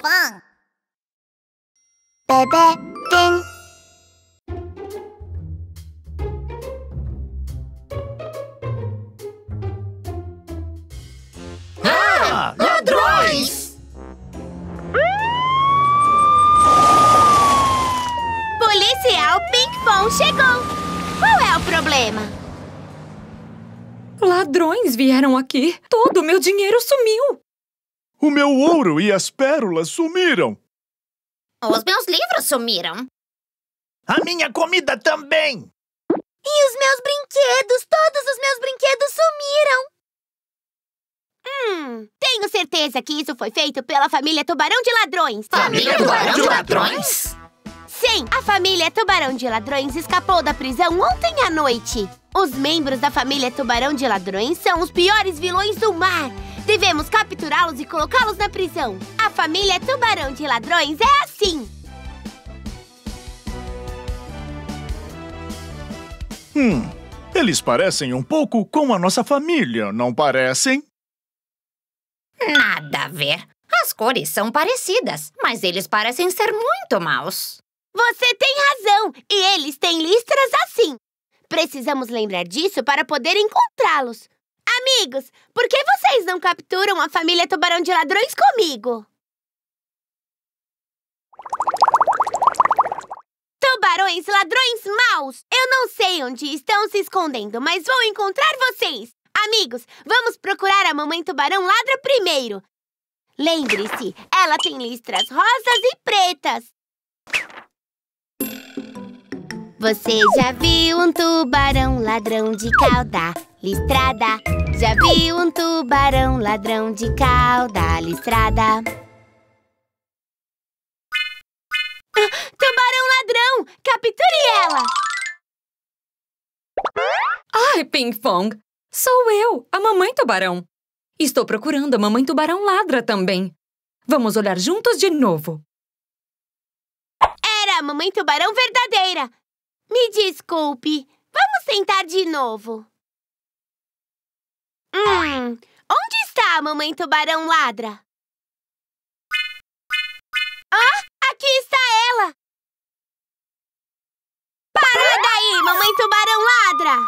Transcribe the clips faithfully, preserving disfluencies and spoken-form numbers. Pinkfong. Bebê Tin. Ah, ladrões! Policial Pinkfong chegou. Qual é o problema? Ladrões vieram aqui. Todo o meu dinheiro sumiu. O meu ouro e as pérolas sumiram. Os meus livros sumiram. A minha comida também. E os meus brinquedos, todos os meus brinquedos sumiram. Hum, tenho certeza que isso foi feito pela família Tubarão de Ladrões. Família Tubarão de Ladrões? Sim, a família Tubarão de Ladrões escapou da prisão ontem à noite. Os membros da família Tubarão de Ladrões são os piores vilões do mar. Devemos capturá-los e colocá-los na prisão. A família Tubarão de Ladrões é assim. Hum, eles parecem um pouco com a nossa família, não parecem? Nada a ver. As cores são parecidas, mas eles parecem ser muito maus. Você tem razão, e eles têm listras assim. Precisamos lembrar disso para poder encontrá-los. Amigos, por que vocês não capturam a família Tubarão de Ladrões comigo? Tubarões, ladrões maus! Eu não sei onde estão se escondendo, mas vou encontrar vocês! Amigos, vamos procurar a mamãe Tubarão Ladra primeiro! Lembre-se, ela tem listras rosas e pretas! Você já viu um tubarão ladrão de cauda listrada? Já viu um tubarão ladrão de cauda listrada? Ah, tubarão ladrão! Capture ela! Ai, Pinkfong! Sou eu, a mamãe tubarão. Estou procurando a mamãe tubarão ladra também. Vamos olhar juntos de novo. Era a mamãe tubarão verdadeira. Me desculpe, vamos tentar de novo. Hum, onde está a mamãe tubarão ladra? Ah, aqui está ela! Para daí, mamãe tubarão ladra!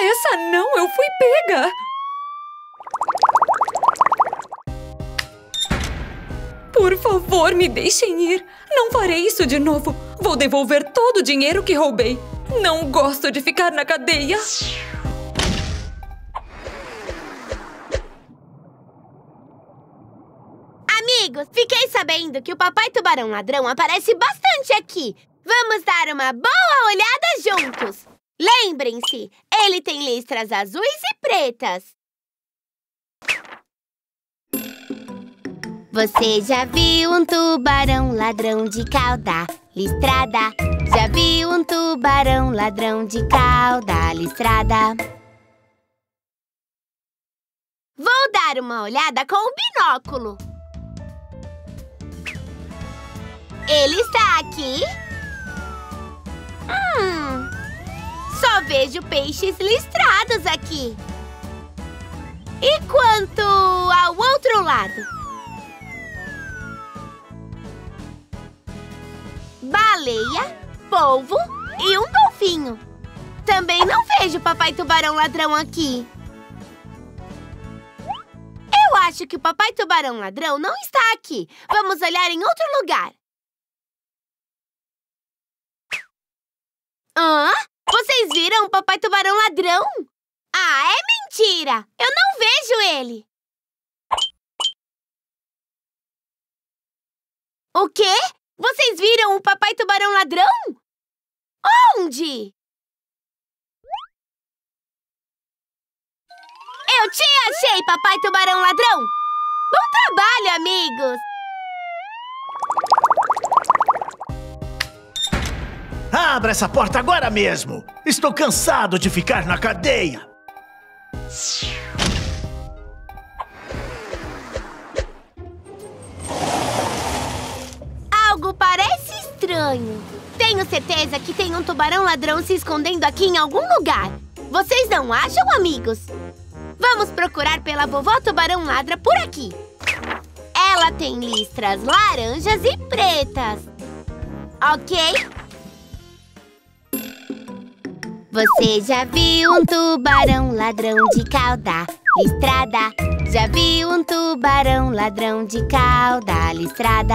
Essa não, eu fui pega! Por favor, me deixem ir. Não farei isso de novo. Vou devolver todo o dinheiro que roubei. Não gosto de ficar na cadeia. Amigos, fiquei sabendo que o papai tubarão ladrão aparece bastante aqui. Vamos dar uma boa olhada juntos. Lembrem-se, ele tem listras azuis e pretas. Você já viu um tubarão ladrão de cauda listrada? Já viu um tubarão ladrão de cauda listrada? Vou dar uma olhada com o binóculo. Ele está aqui. Hum, só vejo peixes listrados aqui. E quanto ao outro lado? Baleia, polvo e um golfinho. Também não vejo o papai tubarão ladrão aqui. Eu acho que o papai tubarão ladrão não está aqui. Vamos olhar em outro lugar. Hã? Vocês viram o papai tubarão ladrão? Ah, é mentira! Eu não vejo ele. O quê? Vocês viram o papai tubarão ladrão? Onde? Eu te achei, papai tubarão ladrão! Bom trabalho, amigos! Abra essa porta agora mesmo! Estou cansado de ficar na cadeia! Algo parece estranho. Tenho certeza que tem um tubarão ladrão se escondendo aqui em algum lugar. Vocês não acham, amigos? Vamos procurar pela vovó tubarão ladra por aqui. Ela ela tem listras laranjas e pretas. Ok? Você já viu um tubarão ladrão de cauda listrada? Já viu um tubarão ladrão de cauda listrada?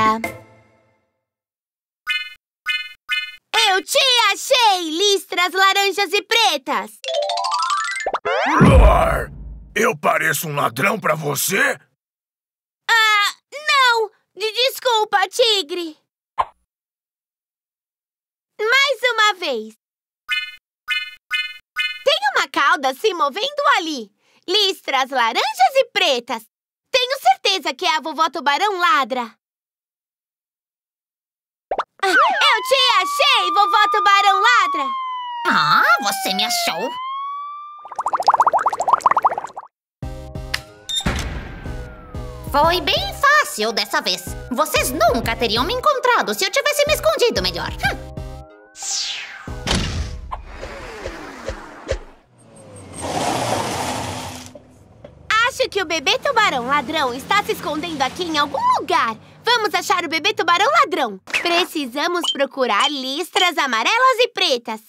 Eu te achei! Listras laranjas e pretas! Roar! Eu pareço um ladrão pra você? Ah, não! Desculpa, tigre! Mais uma vez! Tem uma cauda se movendo ali! Listras laranjas e pretas! Tenho certeza que é a vovó Tubarão ladra! Ah, eu te achei, vovó Tubarão ladra! Ah, você me achou! Foi bem fácil dessa vez. Vocês nunca teriam me encontrado se eu tivesse me escondido melhor. Hum. Acho que o bebê tubarão ladrão está se escondendo aqui em algum lugar. Vamos achar o bebê tubarão ladrão. Precisamos procurar listras amarelas e pretas.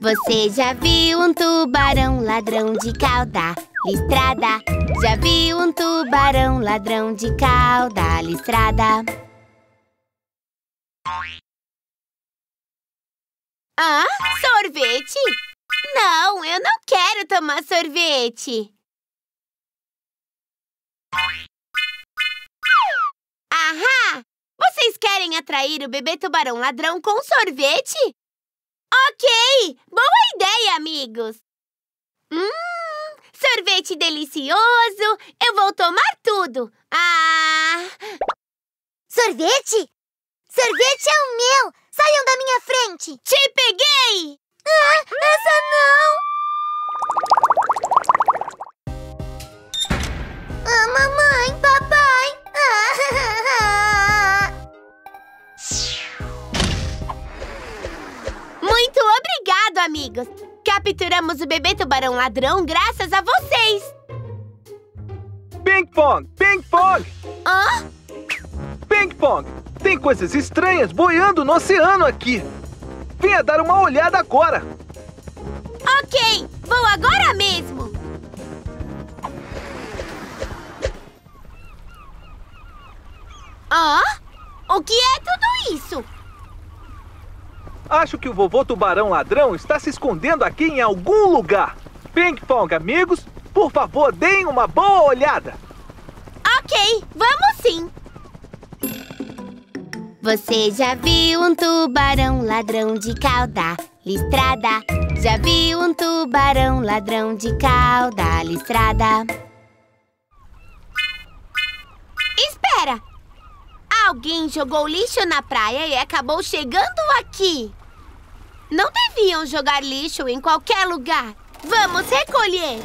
Você já viu um tubarão ladrão de cauda listrada? Já viu um tubarão ladrão de cauda listrada? Ah, sorvete? Não, eu não quero tomar sorvete. Ahá! Vocês querem atrair o bebê tubarão ladrão com sorvete? Ok! Boa ideia, amigos! Hum, sorvete delicioso! Eu vou tomar tudo! Ah! Sorvete? Sorvete é o meu! Saiam da minha frente! Te peguei! Ah, essa não! Ah, mamãe, papai! Ah. Muito obrigado, amigos! Capturamos o bebê tubarão ladrão graças a vocês! Pinkfong! Pinkfong! Hã? Pinkfong! Tem coisas estranhas boiando no oceano aqui! Venha dar uma olhada agora! Ok! Vou agora mesmo! Ah? O que é tudo isso? Acho que o vovô Tubarão Ladrão está se escondendo aqui em algum lugar! Pinkfong, amigos, por favor, deem uma boa olhada! Ok! Vamos sim! Você já viu um tubarão ladrão de cauda listrada? Já viu um tubarão ladrão de cauda listrada? Espera! Alguém jogou lixo na praia e acabou chegando aqui. Não deviam jogar lixo em qualquer lugar. Vamos recolher.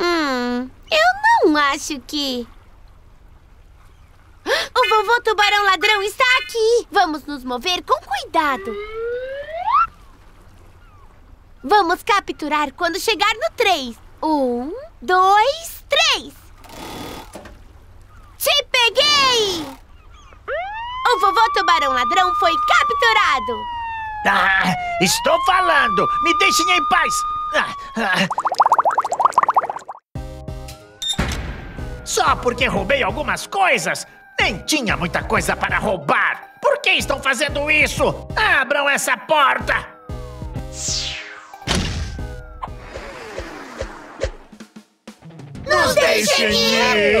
Hum, eu não acho que... O vovô tubarão ladrão está aqui! Vamos nos mover com cuidado! Vamos capturar quando chegar no três! Um, dois, três! Te peguei! O vovô tubarão ladrão foi capturado! Ah, estou falando! Me deixem em paz! Ah, ah. Só porque roubei algumas coisas... Nem tinha muita coisa para roubar! Por que estão fazendo isso? Abram essa porta! Nos deixem ir!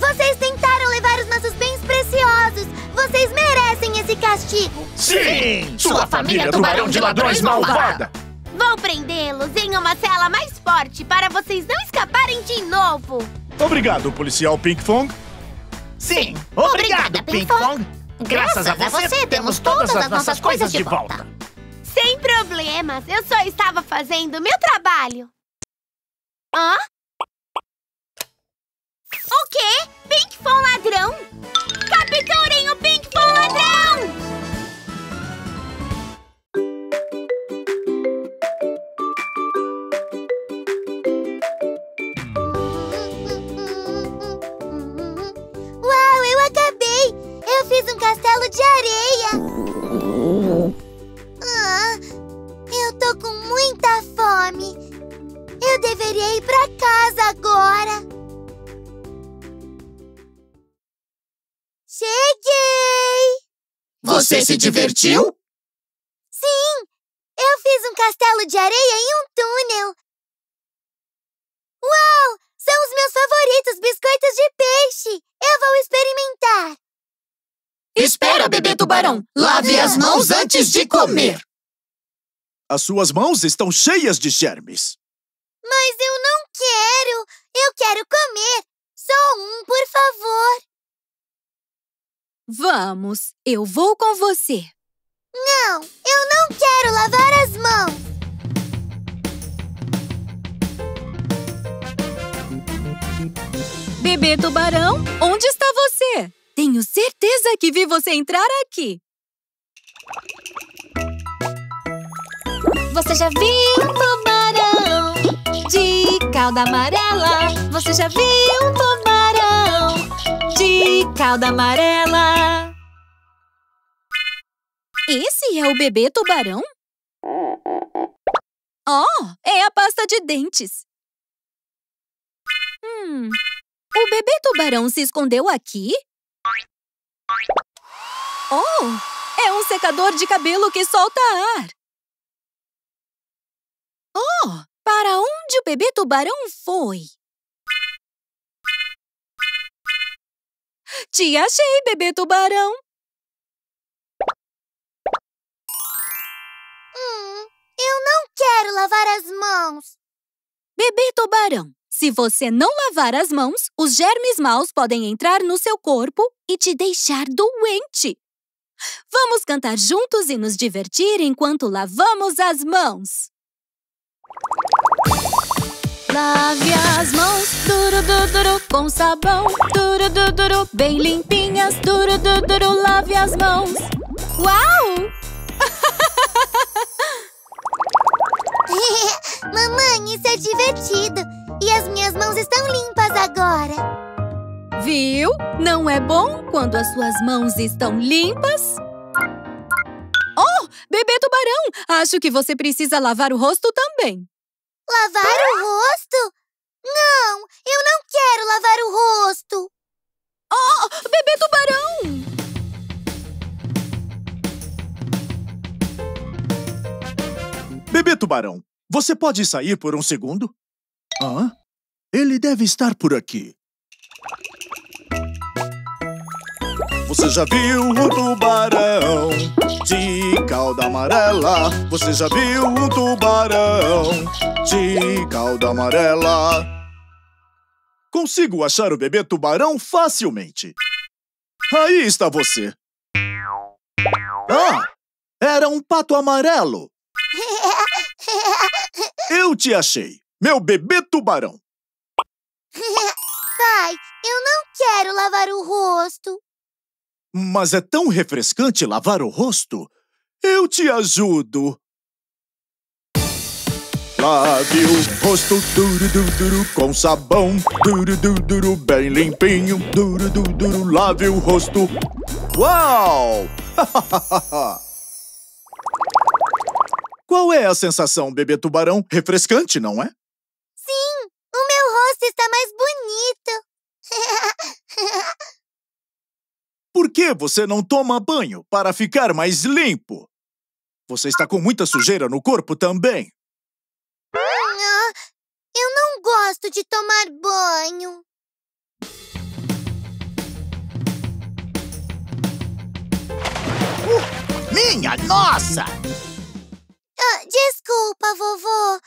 Vocês tentaram levar os nossos bens preciosos! Vocês merecem esse castigo! Sim! Sua família tubarão de ladrões malvada! Vou prendê-los em uma cela mais forte para vocês não escaparem de novo! Obrigado, policial Pinkfong! Sim, obrigada, obrigada Pinkfong! Graças, Graças a, você, a você, temos todas as nossas coisas de volta. volta! Sem problemas, eu só estava fazendo meu trabalho! Hã? O quê? Pinkfong ladrão? Capturem o Pinkfong ladrão! Você se divertiu? Sim! Eu fiz um castelo de areia e um túnel! Uau! São os meus favoritos biscoitos de peixe! Eu vou experimentar! Espera, bebê tubarão! Lave as mãos antes de comer! As suas mãos estão cheias de germes! Mas eu não quero! Eu quero comer! Só um, por favor! Vamos, eu vou com você! Não, eu não quero lavar as mãos! Bebê Tubarão, onde está você? Tenho certeza que vi você entrar aqui! Você já viu um tubarão de cauda amarela? Você já viu um tubarão de cauda amarela? Esse é o bebê tubarão? Oh, é a pasta de dentes! Hum, o bebê tubarão se escondeu aqui? Oh, é um secador de cabelo que solta ar! Oh, para onde o bebê tubarão foi? Te achei, bebê tubarão! Hum, eu não quero lavar as mãos! Bebê tubarão, se você não lavar as mãos, os germes maus podem entrar no seu corpo e te deixar doente! Vamos cantar juntos e nos divertir enquanto lavamos as mãos! Lave as mãos, duro, duro, duro, com sabão, duro, duro, duro, bem limpinhas, duro, duro, duro, lave as mãos. Uau! Mamãe, isso é divertido! E as minhas mãos estão limpas agora! Viu? Não é bom quando as suas mãos estão limpas? Oh, bebê tubarão! Acho que você precisa lavar o rosto também! Lavar o rosto? Não, eu não quero lavar o rosto! Oh, bebê tubarão! Bebê tubarão, você pode sair por um segundo? Ah, ele deve estar por aqui. Você já viu um tubarão de cauda amarela? Você já viu um tubarão de cauda amarela? Consigo achar o bebê tubarão facilmente. Aí está você. Ah! Era um pato amarelo. Eu te achei, meu bebê tubarão. Pai, eu não quero lavar o rosto. Mas é tão refrescante lavar o rosto. Eu te ajudo. Lave o rosto duro, duro, duro, com sabão, duro, duro, duro, bem limpinho, duro, duro, duro, lave o rosto. Uau! Qual é a sensação, bebê tubarão? Refrescante, não é? Sim, o meu rosto está mais bonito. Por que você não toma banho para ficar mais limpo? Você está com muita sujeira no corpo também. Ah, eu não gosto de tomar banho. Uh, minha nossa! Ah, desculpa, vovô.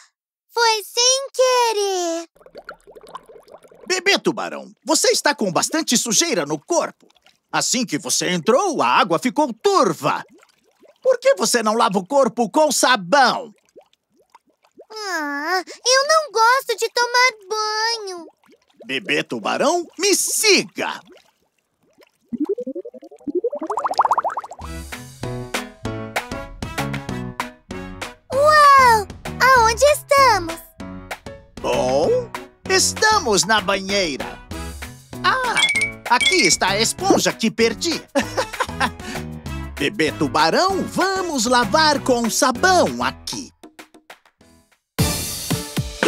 Foi sem querer. Bebê tubarão, você está com bastante sujeira no corpo. Assim que você entrou, a água ficou turva. Por que você não lava o corpo com sabão? Ah, eu não gosto de tomar banho. Bebê tubarão, me siga. Uau! Aonde estamos? Bom, estamos na banheira. Ah! Aqui está a esponja que perdi. Bebê tubarão, vamos lavar com sabão aqui.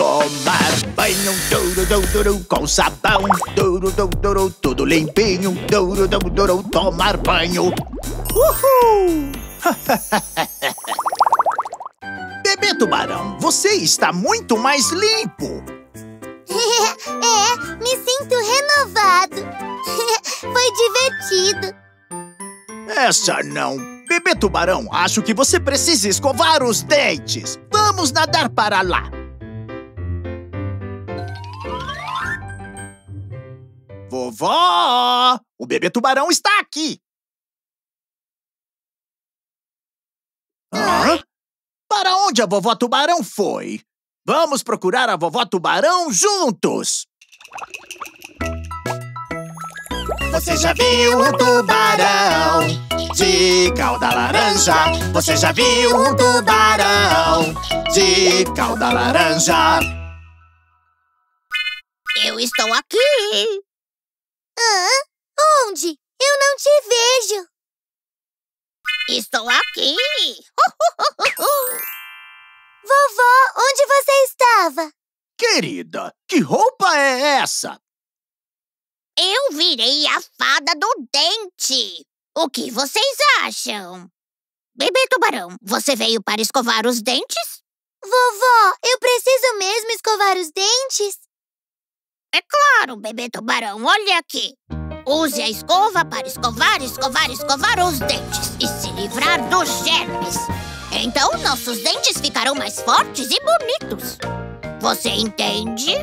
Tomar banho, duro, duro, duro, com sabão, duro, duro, duro, tudo limpinho, duro, duro, duro, tomar banho. Uhul! Bebê Tubarão, você está muito mais limpo. É, me sinto renovado. Foi divertido. Essa não. Bebê Tubarão, acho que você precisa escovar os dentes. Vamos nadar para lá. Vovó! O Bebê Tubarão está aqui. Hã? Para onde a Vovó Tubarão foi? Vamos procurar a Vovó Tubarão juntos! Você já viu um tubarão de cauda laranja? Você já viu um tubarão de cauda laranja? Eu estou aqui! Hã? Onde? Eu não te vejo! Estou aqui! Vovó, onde você estava? Querida, que roupa é essa? Eu virei a fada do dente. O que vocês acham? Bebê Tubarão, você veio para escovar os dentes? Vovó, eu preciso mesmo escovar os dentes? É claro, Bebê Tubarão, olha aqui. Use a escova para escovar, escovar, escovar os dentes e se livrar dos germes. Então, nossos dentes ficarão mais fortes e bonitos. Você entende?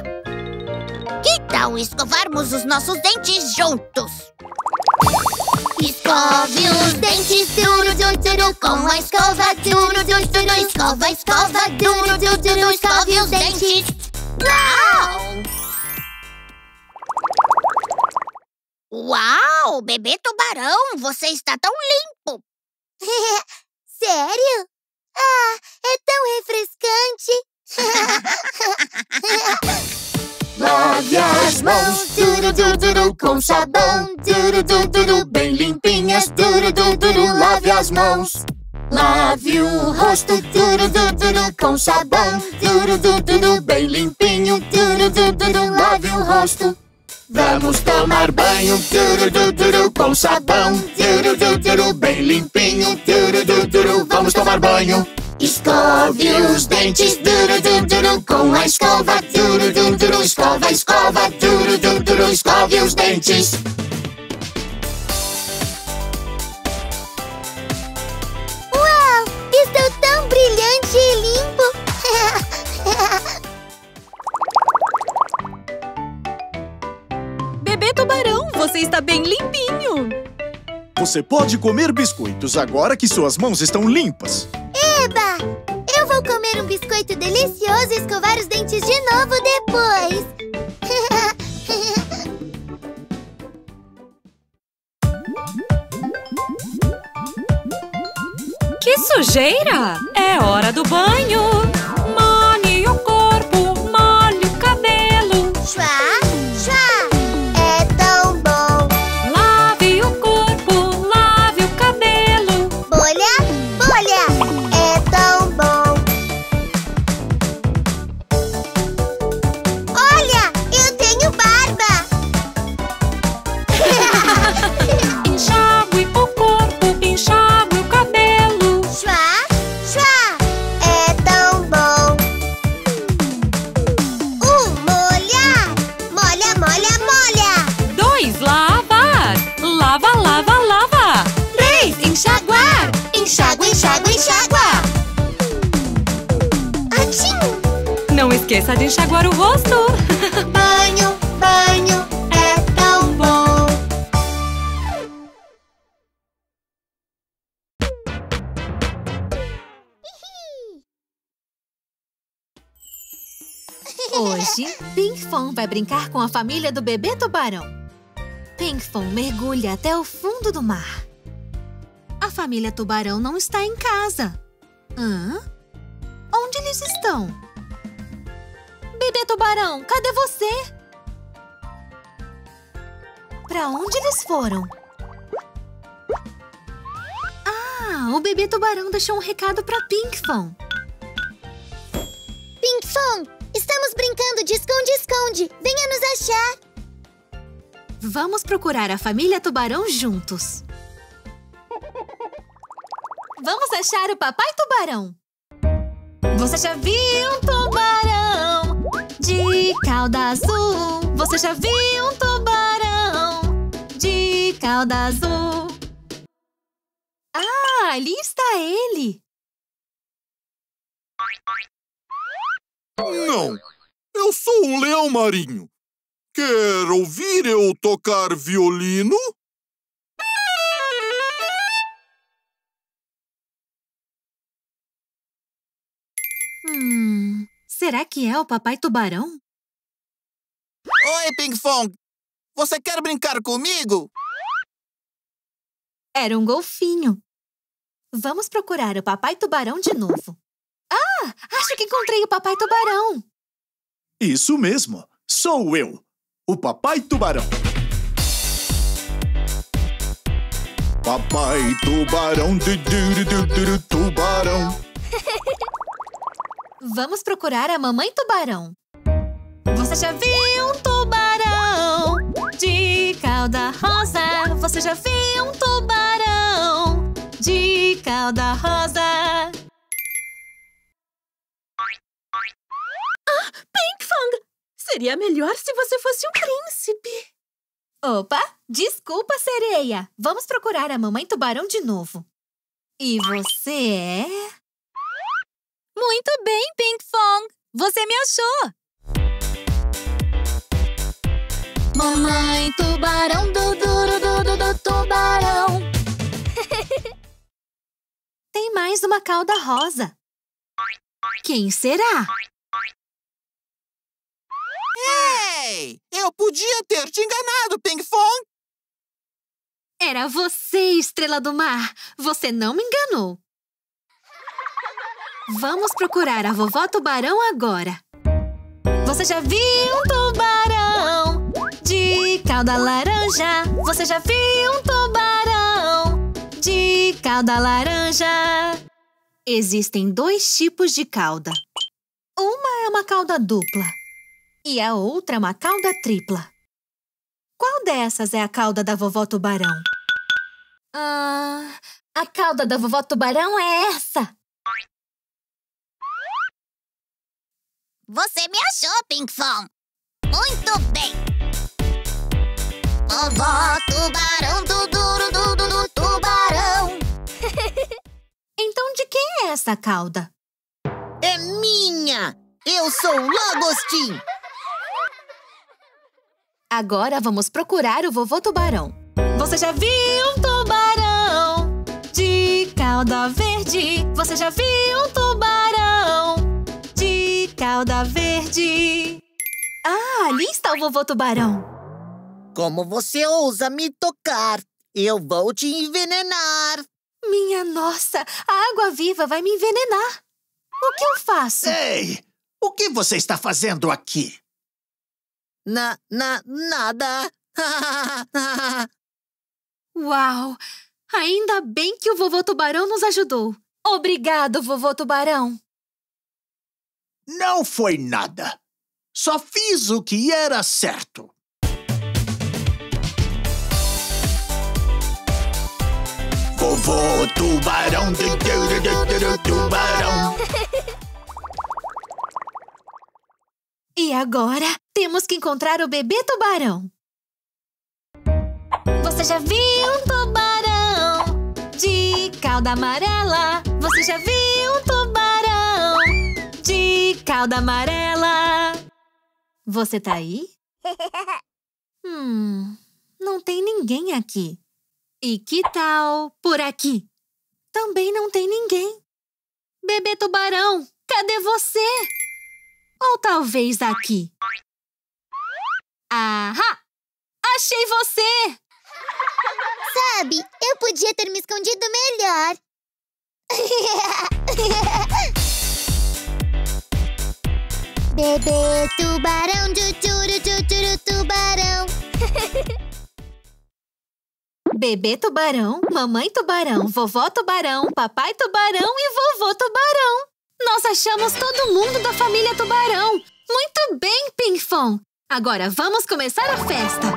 Que tal escovarmos os nossos dentes juntos? Escove os dentes, duro, duro, duro, com a escova, duro, duro, duro, escova, escova, duro, duro, duro, escove os dentes. Uau! Uau, Bebê Tubarão, você está tão limpo. Sério? Ah, é tão refrescante! Lave as mãos, duro, duro, duro, com sabão, duro, duro, duro, bem limpinhas, duro, duro, duro, lave as mãos. Lave o rosto, duro, duro, duro, com sabão, duro, duro, duro, bem limpinho, duro, duro, duro, lave o rosto. Vamos tomar banho, duro, duro, duro, com sabão, duro, duro, duro, bem limpinho, duro, duro, duro, vamos tomar banho. Escove os dentes, duro, duro, duro, com a escova, duro, duro, duro, escova, escova, duro, duro, duro, escove os dentes. Uau, estou tão brilhante e limpo! Bebê Tubarão, você está bem limpinho! Você pode comer biscoitos agora que suas mãos estão limpas! Eba! Eu vou comer um biscoito delicioso e escovar os dentes de novo depois! Que sujeira! É hora do banho! Molhe o corpo, molhe o cabelo! Chua. Não esqueça de enxaguar o rosto. Banho, banho, é tão bom. Hoje, Pinkfong vai brincar com a família do Bebê Tubarão. Pinkfong mergulha até o fundo do mar. A família Tubarão não está em casa. Hã? Onde eles estão? Bebê Tubarão, cadê você? Pra onde eles foram? Ah, o Bebê Tubarão deixou um recado pra Pinkfong. Pinkfong, Estamos brincando de esconde-esconde! Venha nos achar! Vamos procurar a família Tubarão juntos! Vamos achar o Papai Tubarão! Você já viu um tubarão de cauda azul? Você já viu um tubarão de cauda azul? Ah, ali está ele! Não! Eu sou um leão marinho! Quer ouvir eu tocar violino? Hum, será que é o Papai Tubarão? Oi, Pinkfong! Você quer brincar comigo? Era um golfinho. Vamos procurar o Papai Tubarão de novo. Ah, acho que encontrei o Papai Tubarão. Isso mesmo, sou eu, o Papai Tubarão. Papai Tubarão, du, du, du, du, du, tubarão. Vamos procurar a Mamãe Tubarão. Você já viu um tubarão de cauda rosa? Você já viu um tubarão de cauda rosa? Ah, Pinkfong! Seria melhor se você fosse um príncipe. Opa, desculpa, sereia. Vamos procurar a Mamãe Tubarão de novo. E você é... Muito bem, Pinkfong. Você me achou. Mamãe Tubarão, do do do do do tubarão. Tem mais uma cauda rosa. Quem será? Ei! Eu podia ter te enganado, Pinkfong! Era você, Estrela do Mar! Você não me enganou! Vamos procurar a Vovó Tubarão agora! Você já viu um tubarão de cauda laranja? Você já viu um tubarão de cauda laranja? Existem dois tipos de cauda. Uma é uma cauda dupla. E a outra é uma cauda tripla. Qual dessas é a cauda da Vovó Tubarão? Ah, a cauda da Vovó Tubarão é essa! Você me achou, Pinkfong! Muito bem! Vovó Tubarão, do duro, do do do tubarão! Então de quem é essa cauda? É minha! Eu sou o Lagostim! Agora vamos procurar o Vovô Tubarão. Você já viu um tubarão de cauda verde? Você já viu um tubarão de cauda verde? Ah, ali está o Vovô Tubarão. Como você ousa me tocar? Eu vou te envenenar. Minha nossa, a água viva vai me envenenar. O que eu faço? Ei, o que você está fazendo aqui? Na, na, nada! Uau! Ainda bem que o Vovô Tubarão nos ajudou! Obrigado, Vovô Tubarão! Não foi nada! Só fiz o que era certo! Vovô Tubarão! Du, du, du, du, du, tubarão! E agora, temos que encontrar o Bebê Tubarão. Você já viu um tubarão de cauda amarela? Você já viu um tubarão de cauda amarela? Você tá aí? Hum, não tem ninguém aqui. E que tal por aqui? Também não tem ninguém. Bebê Tubarão, cadê você? Ou talvez aqui. Ahá! Achei você! Sabe, eu podia ter me escondido melhor. Bebê Tubarão, du, du, du, du, tubarão. Bebê Tubarão, Mamãe Tubarão, Vovó Tubarão, Papai Tubarão e Vovô Tubarão. Nós achamos todo mundo da família Tubarão! Muito bem, Pinkfong! Agora vamos começar a festa!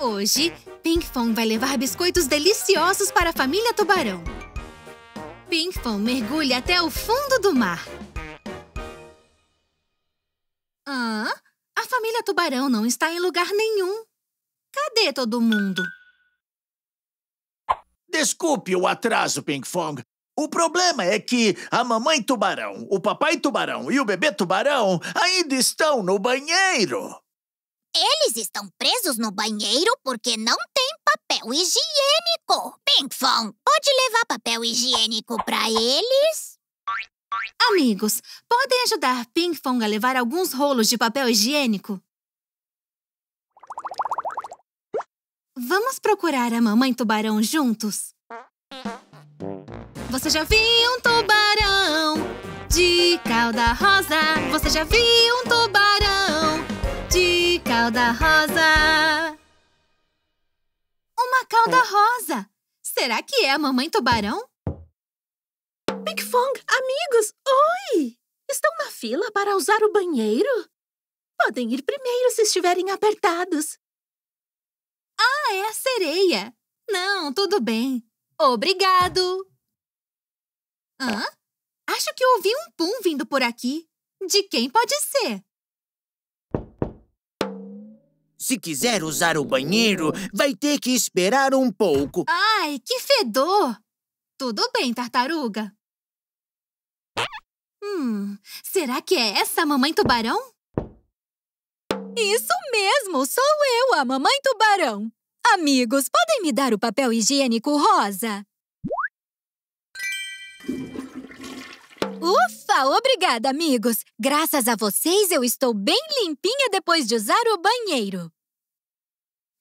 Hoje, Pinkfong vai levar biscoitos deliciosos para a família Tubarão. Pinkfong mergulha até o fundo do mar. Ah, a família Tubarão não está em lugar nenhum. Cadê todo mundo? Desculpe o atraso, Pinkfong. O problema é que a mamãe Tubarão, o papai Tubarão e o bebê Tubarão ainda estão no banheiro. Eles estão presos no banheiro porque não tem papel higiênico. Pinkfong, pode levar papel higiênico para eles? Amigos, podem ajudar Pinkfong a levar alguns rolos de papel higiênico? Vamos procurar a mamãe Tubarão juntos? Você já viu um tubarão de cauda rosa? Você já viu um tubarão de cauda rosa? Uma cauda rosa! Será que é a mamãe Tubarão? Pinkfong, amigos, oi! Estão na fila para usar o banheiro? Podem ir primeiro se estiverem apertados. Ah, é a sereia! Não, tudo bem. Obrigado! Hã? Acho que ouvi um pum vindo por aqui. De quem pode ser? Se quiser usar o banheiro, vai ter que esperar um pouco. Ai, que fedor! Tudo bem, tartaruga. Hum, será que é essa a mamãe Tubarão? Isso mesmo, sou eu, a mamãe Tubarão. Amigos, podem me dar o papel higiênico rosa? Ufa! Obrigada, amigos! Graças a vocês, eu estou bem limpinha depois de usar o banheiro.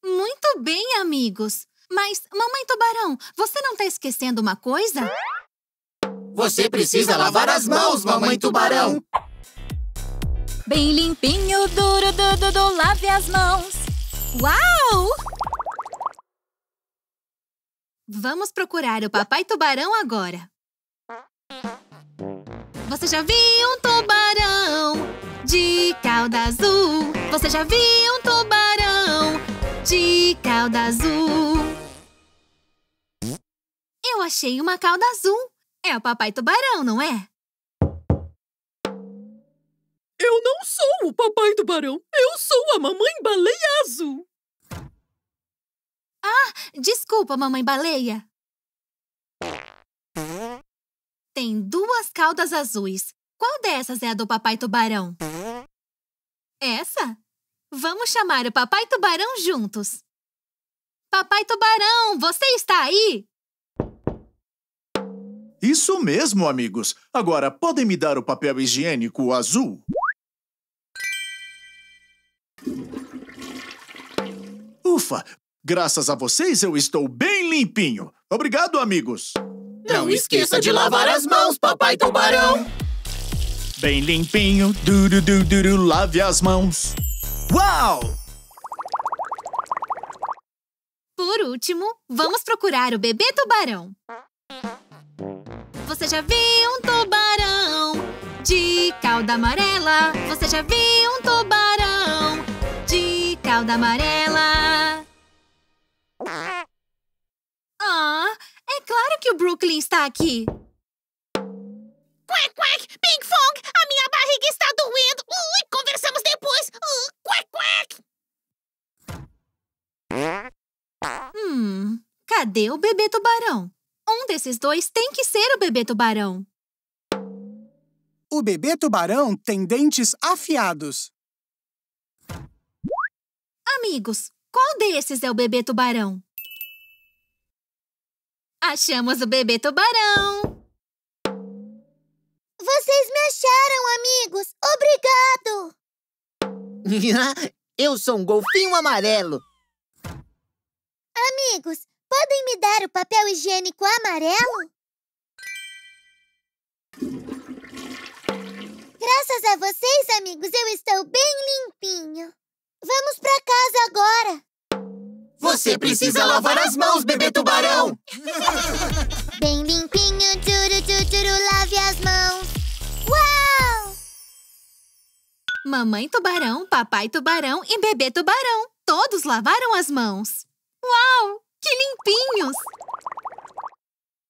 Muito bem, amigos. Mas, mamãe Tubarão, você não está esquecendo uma coisa? Você precisa lavar as mãos, mamãe Tubarão! Bem limpinho, duro, duro, duro, lave as mãos! Uau! Vamos procurar o papai Tubarão agora. Você já viu um tubarão de cauda azul? Você já viu um tubarão de cauda azul? Eu achei uma cauda azul. É o papai Tubarão, não é? Eu não sou o papai Tubarão. Eu sou a mamãe baleia azul. Ah, desculpa, mamãe baleia. Tem duas caudas azuis. Qual dessas é a do papai Tubarão? Essa? Vamos chamar o papai Tubarão juntos. Papai Tubarão, você está aí? Isso mesmo, amigos. Agora podem me dar o papel higiênico azul? Ufa! Graças a vocês eu estou bem limpinho. Obrigado, amigos. Não esqueça de lavar as mãos, papai Tubarão! Bem limpinho, duru, duru, duru, lave as mãos! Uau! Por último, vamos procurar o bebê Tubarão. Você já viu um tubarão de cauda amarela? Você já viu um tubarão de cauda amarela? Ah! É claro que o Brooklyn está aqui! Quack, quack! Pinkfong! A minha barriga está doendo! Uh, conversamos depois! Uh, quack, quack! Hum, cadê o bebê Tubarão? Um desses dois tem que ser o bebê Tubarão. O bebê Tubarão tem dentes afiados. Amigos, qual desses é o bebê Tubarão? Achamos o bebê Tubarão! Vocês me acharam, amigos! Obrigado! Eu sou um golfinho amarelo! Amigos, podem me dar o papel higiênico amarelo? Graças a vocês, amigos, eu estou bem limpinho. Vamos pra casa agora. Você precisa lavar as mãos, Bebê Tubarão. Bem limpinho, tchuru, tchuru, tchuru, lave as mãos. Uau! Mamãe Tubarão, Papai Tubarão e Bebê Tubarão. Todos lavaram as mãos. Uau! Que limpinhos!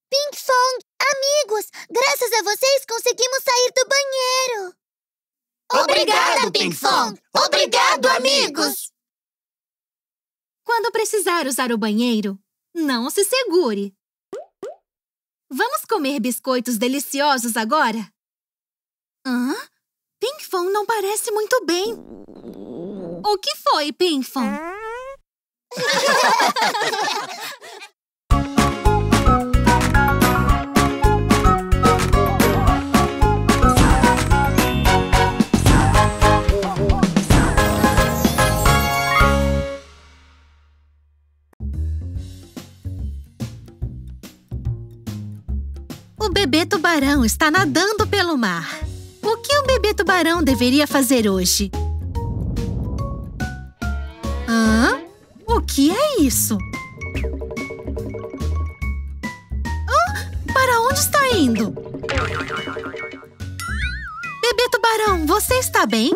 Pinkfong, amigos, graças a vocês conseguimos sair do banheiro. Obrigada, Pinkfong! Obrigado, amigos! Quando precisar usar o banheiro, não se segure. Vamos comer biscoitos deliciosos agora? Hã? Pinkfong não parece muito bem. O que foi, Pinkfong? O Bebê Tubarão está nadando pelo mar. O que o Bebê Tubarão deveria fazer hoje? Hã? O que é isso? Hã? Para onde está indo? Bebê Tubarão, você está bem?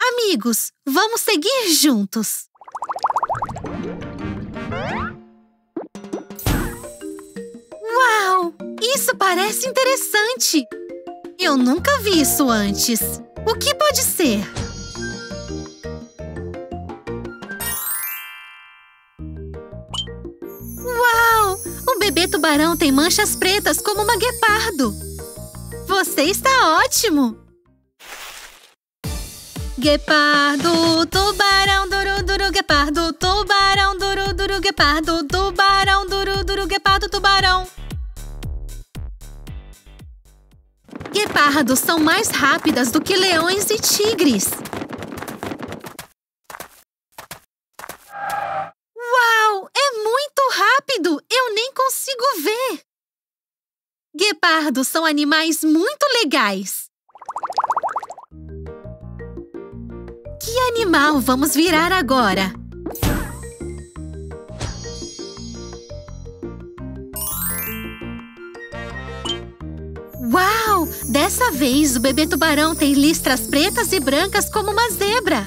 Amigos, vamos seguir juntos. Uau! Isso parece interessante! Eu nunca vi isso antes. O que pode ser? Uau! O Bebê Tubarão tem manchas pretas como uma guepardo. Você está ótimo! Guepardo, tubarão, duru, duru, guepardo, tubarão, duru, duru, guepardo, tubarão, duru, duru, guepardo, tubarão. Guepardos são mais rápidas do que leões e tigres. Uau! É muito rápido! Eu nem consigo ver! Guepardos são animais muito legais. Que animal vamos virar agora? Uau! Dessa vez, o Bebê Tubarão tem listras pretas e brancas como uma zebra.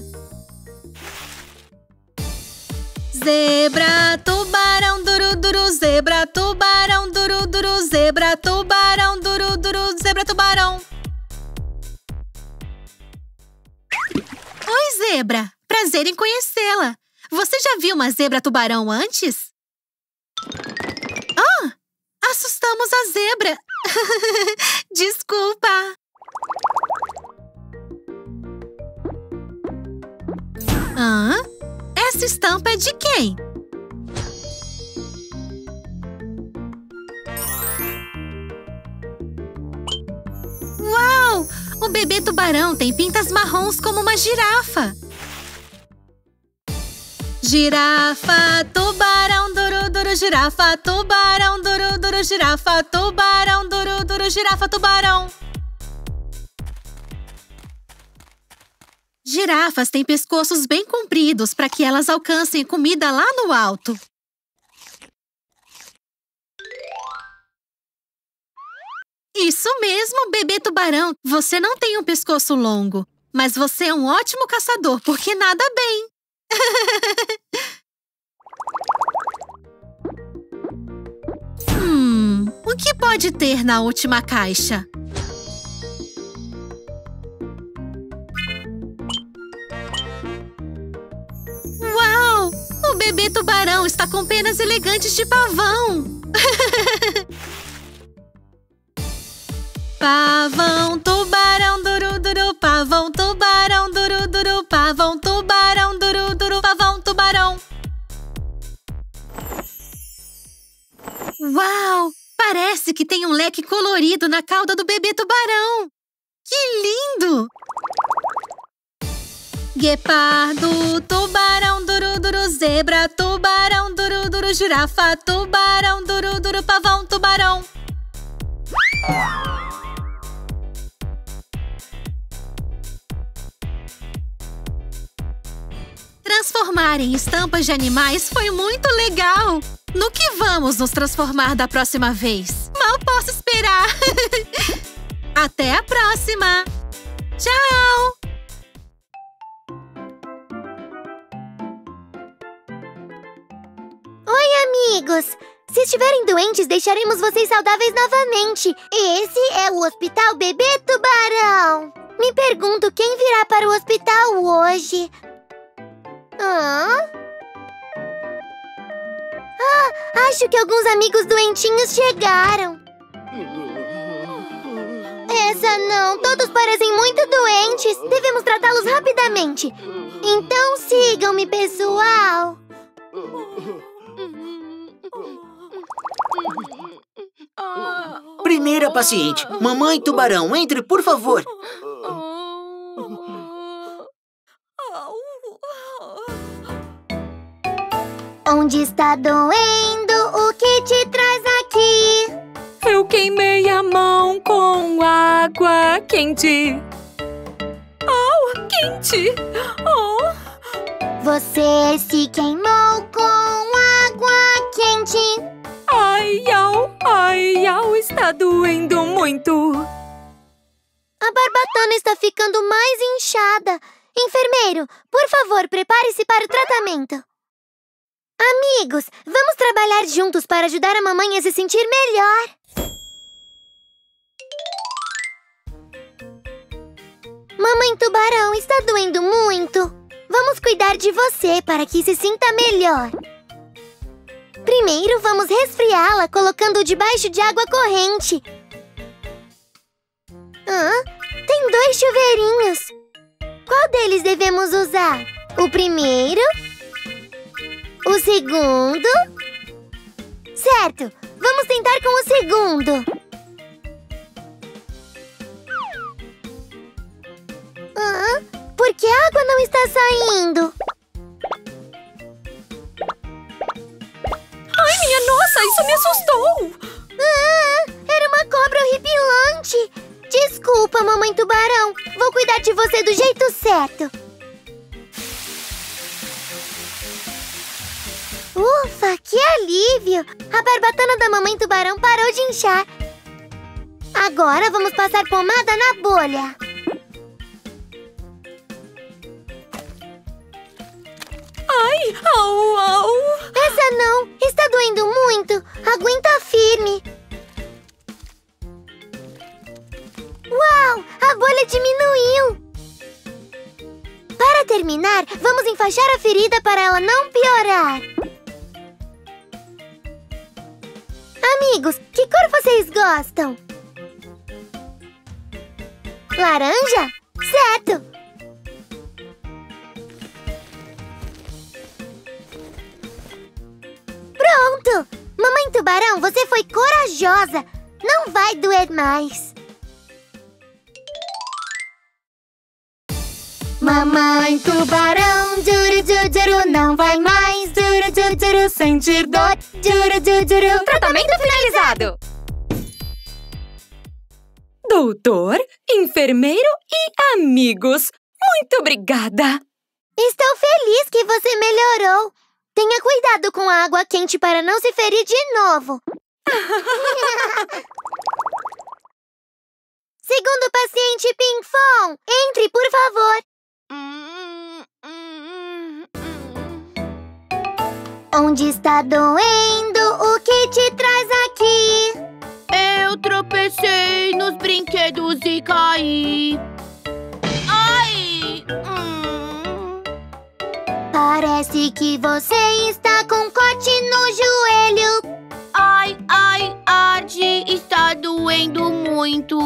Zebra, tubarão, duru, duru, zebra, tubarão, duru, duru, zebra, tubarão, duru, duru, zebra, tubarão. Oi, zebra! Prazer em conhecê-la. Você já viu uma zebra tubarão antes? Ah! Assustamos a zebra. Desculpa. Hã? Essa estampa é de quem? Uau! O Bebê Tubarão tem pintas marrons como uma girafa. Girafa, tubarão, duru, duru, girafa, tubarão, duru, duru, girafa, tubarão, duru, duru, girafa, tubarão. Girafas têm pescoços bem compridos para que elas alcancem comida lá no alto. Isso mesmo, Bebê Tubarão. Você não tem um pescoço longo, mas você é um ótimo caçador porque nada bem. Hum, o que pode ter na última caixa? Uau! O Bebê Tubarão está com penas elegantes de pavão. Pavão, tubarão, duru, duru, pavão, tubarão, duru, duru, pavão, tubarão, duru, duru, pavão, tubarão. Uau! Parece que tem um leque colorido na cauda do Bebê Tubarão. Que lindo! Guepardo, tubarão, duru, duru, zebra, tubarão, duru, duru, girafa, tubarão, duru, duru, pavão, tubarão. transformar em estampas de animais foi muito legal! No que vamos nos transformar da próxima vez? Mal posso esperar! Até a próxima! Tchau! Oi, amigos! Se estiverem doentes, deixaremos vocês saudáveis novamente! Esse é o Hospital Bebê Tubarão! Me pergunto quem virá para o hospital hoje... Hã? Ah, acho que alguns amigos doentinhos chegaram! Essa não! Todos parecem muito doentes! Devemos tratá-los rapidamente! Então sigam-me, pessoal! Primeira paciente, Mamãe Tubarão, entre, por favor! Onde está doendo? O que te traz aqui? Eu queimei a mão com água quente. Oh, quente! Oh! Você se queimou com água quente. Ai, au, ai, au, está doendo muito. A barbatana está ficando mais inchada. Enfermeiro, por favor, prepare-se para o tratamento. Amigos, vamos trabalhar juntos para ajudar a mamãe a se sentir melhor. Mamãe Tubarão, está doendo muito. Vamos cuidar de você para que se sinta melhor. Primeiro, vamos resfriá-la colocando-o debaixo de água corrente. Ah, tem dois chuveirinhos. Qual deles devemos usar? O primeiro... O segundo... Certo! Vamos tentar com o segundo! Ah, por que a água não está saindo? Ai, minha nossa! Isso me assustou! Ah, era uma cobra horripilante! Desculpa, Mamãe Tubarão! Vou cuidar de você do jeito certo! Ufa, que alívio! A barbatana da Mamãe Tubarão parou de inchar. Agora vamos passar pomada na bolha. Ai, au, au! Essa não! Está doendo muito! Aguenta firme! Uau! A bolha diminuiu! Para terminar, vamos enfaixar a ferida para ela não piorar. Amigos, que cor vocês gostam? Laranja? Certo! Pronto! Mamãe Tubarão, você foi corajosa! Não vai doer mais! Mamãe Tubarão, juru, juru, juru, não vai mais, juru, juru, juru, sentir dor, juru, juru, juru. Tratamento finalizado! Doutor, enfermeiro e amigos, muito obrigada! Estou feliz que você melhorou! Tenha cuidado com a água quente para não se ferir de novo! Segundo paciente, Pinkfong, entre, por favor! Onde está doendo? O que te traz aqui? Eu tropecei nos brinquedos e caí. Ai! Hum. Parece que você está com um corte no joelho. Ai, ai, arde, está doendo muito.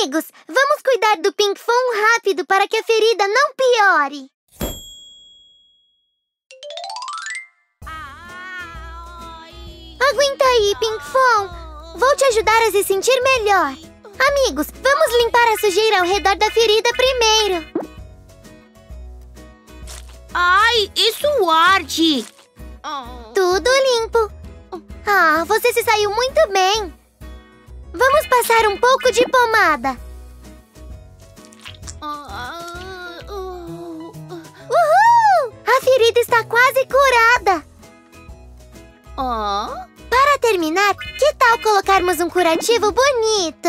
Amigos, vamos cuidar do Pinkfong rápido para que a ferida não piore. Aguenta aí, Pinkfong! Vou te ajudar a se sentir melhor! Amigos, vamos limpar a sujeira ao redor da ferida primeiro! Ai, isso arde! Tudo limpo! Ah, você se saiu muito bem! Vamos passar um pouco de pomada! Uhul! ferida está quase curada. Oh. Para terminar, que tal colocarmos um curativo bonito?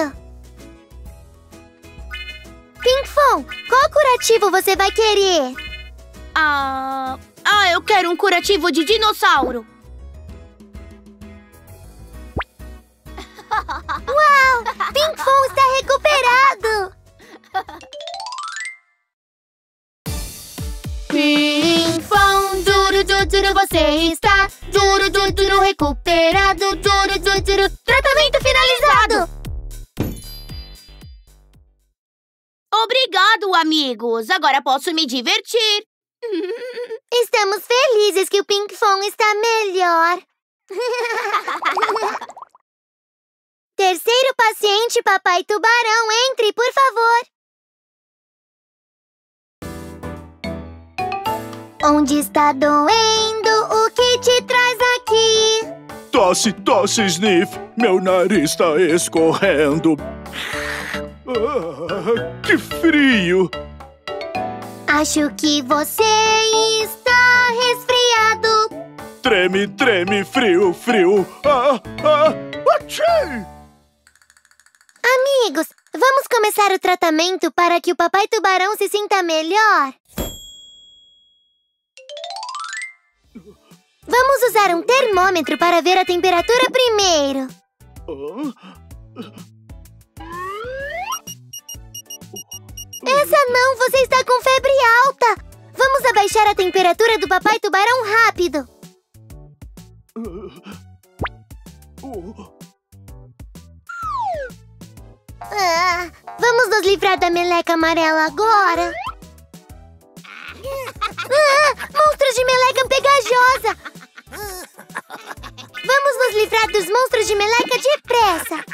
Pinkfong, qual curativo você vai querer? Ah, ah, eu quero um curativo de dinossauro. Uau! Pinkfong está recuperado! Pinkfong, duro, duro, duro, você está duro, duro, duro, recuperado, duro, duro, duro, tratamento finalizado! Obrigado, amigos! Agora posso me divertir! Estamos felizes que o Pinkfong está melhor! Terceiro paciente, Papai Tubarão, entre, por favor. Onde está doendo? O que te traz aqui? Tosse, tosse, sniff. Meu nariz está escorrendo. Ah, que frio. Acho que você está resfriado. Treme, treme, frio, frio. Ah, ah, achei! Amigos, vamos começar o tratamento para que o Papai Tubarão se sinta melhor. Vamos usar um termômetro para ver a temperatura primeiro. Essa não, você está com febre alta. Vamos abaixar a temperatura do Papai Tubarão rápido. Ah, vamos nos livrar da meleca amarela agora. Ah, monstros de meleca pegajosa. Vamos nos livrar dos monstros de meleca depressa.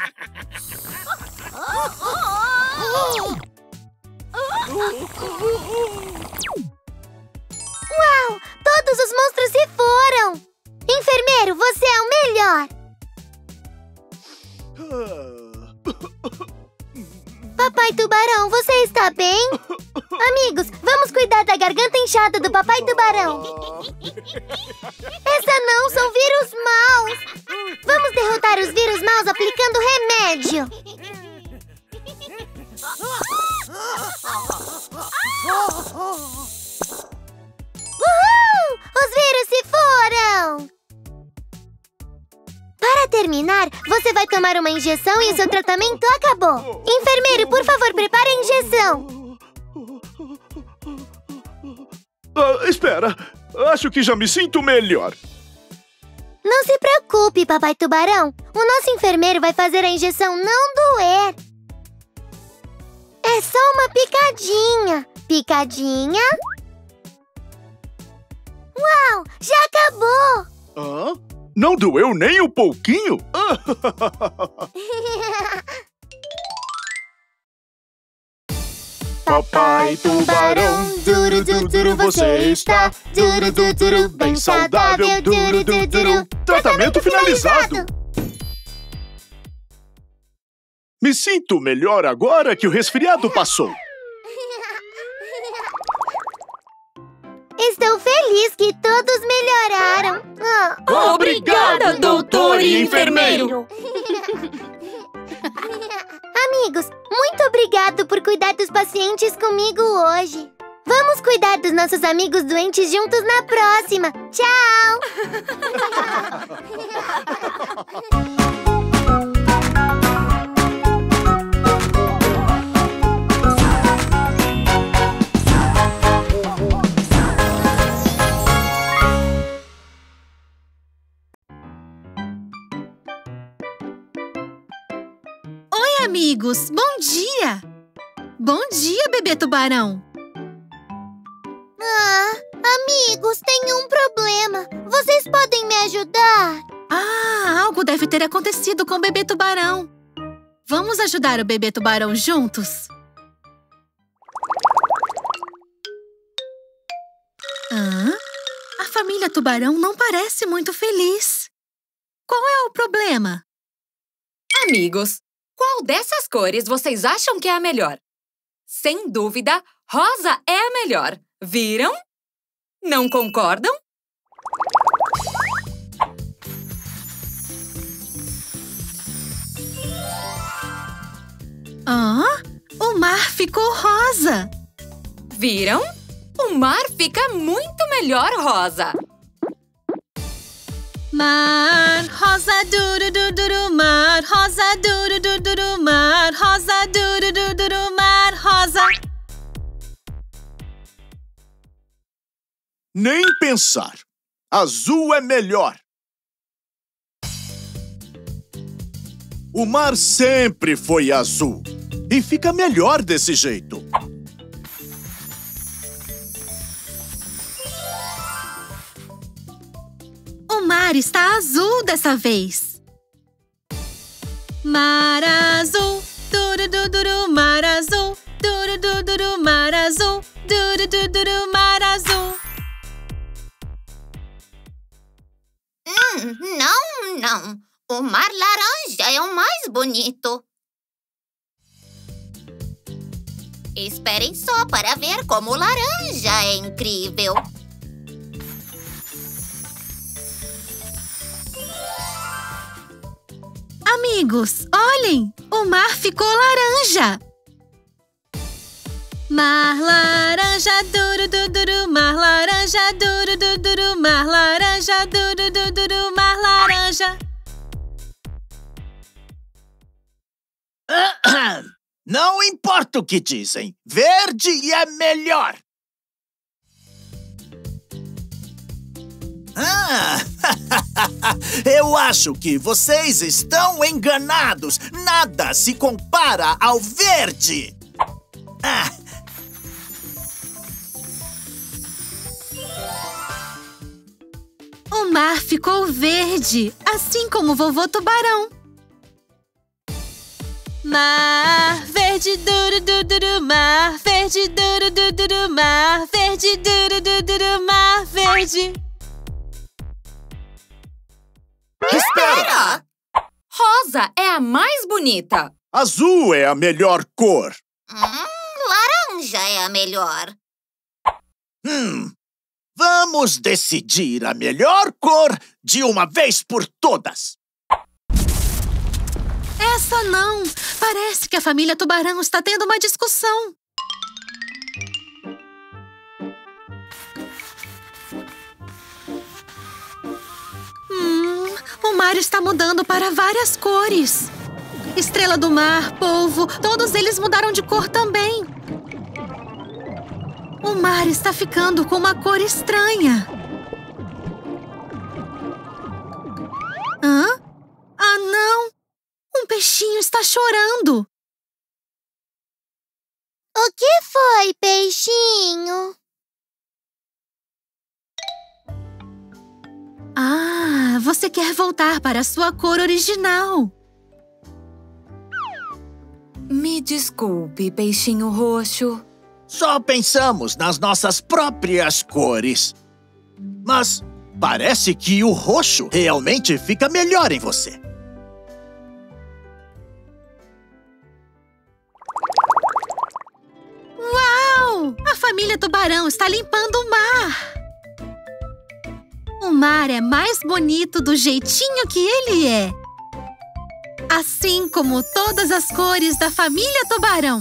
Uau, todos os monstros se foram. Enfermeiro, você é o melhor. Papai Tubarão, você está bem? Amigos, vamos cuidar da garganta inchada do Papai Tubarão. Essa não, são vírus maus. Vamos derrotar os vírus maus aplicando remédio. Uhul! Os vírus se foram! Para terminar, você vai tomar uma injeção e o seu tratamento acabou. Enfermeiro, por favor, prepare a injeção. Ah, espera, acho que já me sinto melhor. Não se preocupe, Papai Tubarão. O nosso enfermeiro vai fazer a injeção não doer. É só uma picadinha. Picadinha. Uau, já acabou. Hã? Ah? Não doeu nem um pouquinho? Papai Tubarão, duro, duro, duro, você está duro, duro, duro, bem saudável, duro, duro, duro, tratamento finalizado! Me sinto melhor agora que o resfriado passou. Estou feliz que todos melhoraram. Oh. Obrigada, doutor e enfermeiro. Amigos, muito obrigado por cuidar dos pacientes comigo hoje. Vamos cuidar dos nossos amigos doentes juntos na próxima. Tchau! Amigos, bom dia! Bom dia, Bebê Tubarão! Ah, amigos, tenho um problema. Vocês podem me ajudar? Ah, algo deve ter acontecido com o Bebê Tubarão. Vamos ajudar o Bebê Tubarão juntos? Ah, a família Tubarão não parece muito feliz. Qual é o problema? Amigos! Qual dessas cores vocês acham que é a melhor? Sem dúvida, rosa é a melhor. Viram? Não concordam? Ah, o mar ficou rosa! Viram? O mar fica muito melhor rosa! Mar rosa duro duro duro, mar rosa duro duro duro, mar rosa duro duro duro, mar rosa. Nem pensar. Azul é melhor. O mar sempre foi azul e fica melhor desse jeito. O mar está azul dessa vez. Mar azul, duru duru duru, mar azul, duru duru duru, mar azul, duru duru duru, mar azul. Hum, não, não. O mar laranja é o mais bonito. Esperem só para ver como o laranja é incrível. Amigos, olhem! O mar ficou laranja! Mar laranja duro duro duro, mar laranja duro duro duro, mar laranja duro duro duro, mar laranja. Não importa o que dizem, verde é melhor! Ah, eu acho que vocês estão enganados. Nada se compara ao verde. Ah. O mar ficou verde, assim como o vovô tubarão. Mar verde duro duro duro, mar verde duro duro duro, mar verde duro duro duro, mar verde. Espera! Rosa é a mais bonita. Azul é a melhor cor. Hum, laranja é a melhor. Hum, vamos decidir a melhor cor de uma vez por todas. Essa não. Parece que a família Tubarão está tendo uma discussão. O mar está mudando para várias cores. Estrela do mar, polvo, todos eles mudaram de cor também. O mar está ficando com uma cor estranha. Hã? Ah, não! Um peixinho está chorando. O que foi, peixinho? Ah, você quer voltar para a sua cor original. Me desculpe, peixinho roxo. Só pensamos nas nossas próprias cores. Mas parece que o roxo realmente fica melhor em você. Uau! A família Tubarão está limpando o mar. O mar é mais bonito do jeitinho que ele é. Assim como todas as cores da família Tubarão.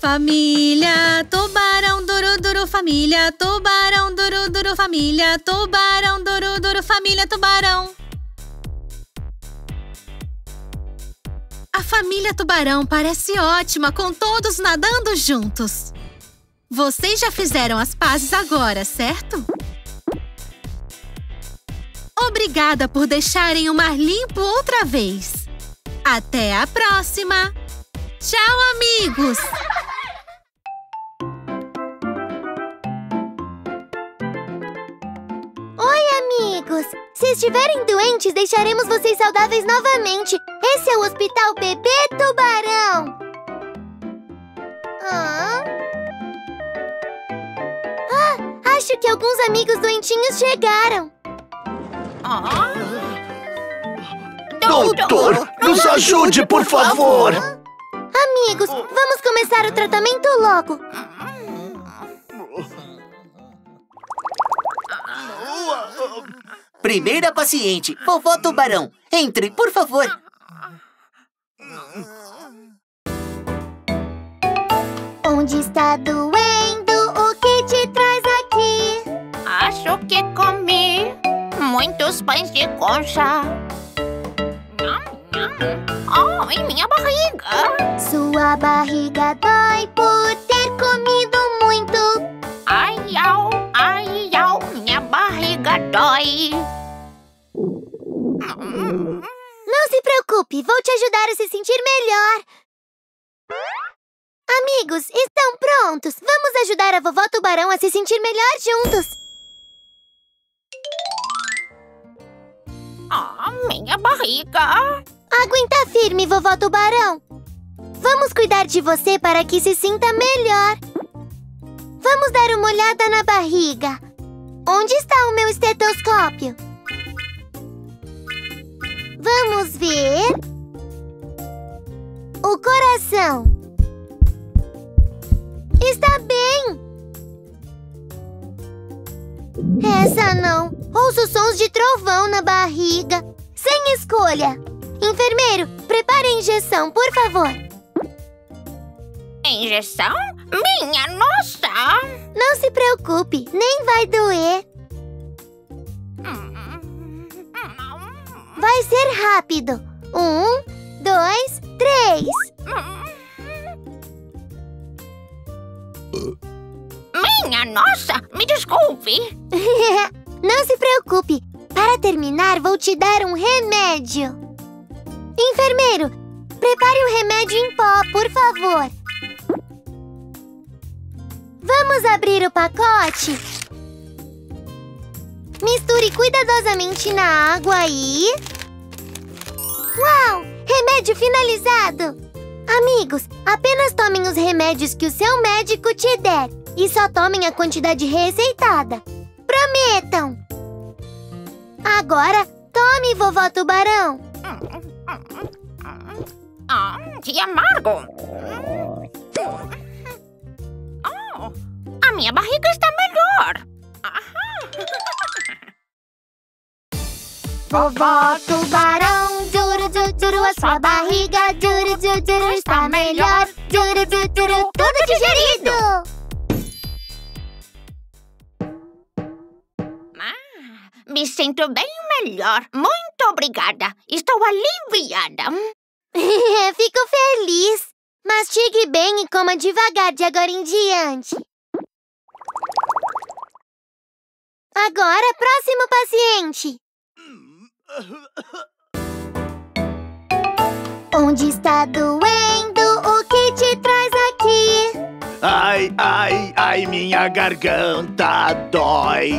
Família Tubarão duro duro, família Tubarão duro duro, família Tubarão duro duro, família Tubarão. A família Tubarão parece ótima com todos nadando juntos. Vocês já fizeram as pazes agora, certo? Obrigada por deixarem o mar limpo outra vez. Até a próxima! Tchau, amigos! Oi, amigos! Se estiverem doentes, deixaremos vocês saudáveis novamente. Esse é o Hospital Bebê Tubarão! Ah... Acho que alguns amigos doentinhos chegaram. Ah. Doutor, nos ajude, por favor! Amigos, vamos começar o tratamento logo. Primeira paciente, vovó Tubarão. Entre, por favor. Onde está doendo? O que te traz aqui? Acho que comi muitos pães de concha. Oh, em minha barriga. Sua barriga dói por ter comido muito. Ai, au, ai, au, minha barriga dói. Não se preocupe, vou te ajudar a se sentir melhor. Amigos, estão prontos? Vamos ajudar a vovó Tubarão a se sentir melhor juntos. Ah, oh, minha barriga! Aguenta firme, vovó Tubarão! Vamos cuidar de você para que se sinta melhor! Vamos dar uma olhada na barriga! Onde está o meu estetoscópio? Vamos ver... O coração! Está bem! Essa não! Ouço sons de trovão na barriga. Sem escolha. Enfermeiro, prepare a injeção, por favor. Injeção? Minha nossa! Não se preocupe, nem vai doer. Vai ser rápido. Um, dois, três. Minha nossa, me desculpe. Não se preocupe! Para terminar, vou te dar um remédio! Enfermeiro, prepare o remédio em pó, por favor! Vamos abrir o pacote! Misture cuidadosamente na água e... Uau! Remédio finalizado! Amigos, apenas tomem os remédios que o seu médico te der e só tomem a quantidade receitada! Prometam! Agora, tome, vovó Tubarão! Ah, que amargo! Oh, a minha barriga está melhor! Vovó Tubarão, duru, duru, duru, a sua barriga, duru, duru, duru, está melhor! Duru, duru, duru, tudo digerido! Me sinto bem melhor. Muito obrigada. Estou aliviada. Fico feliz. Mastigue bem e coma devagar de agora em diante. Agora, próximo paciente. Onde está doendo? O que te traz aqui? Ai, ai, ai, minha garganta dói.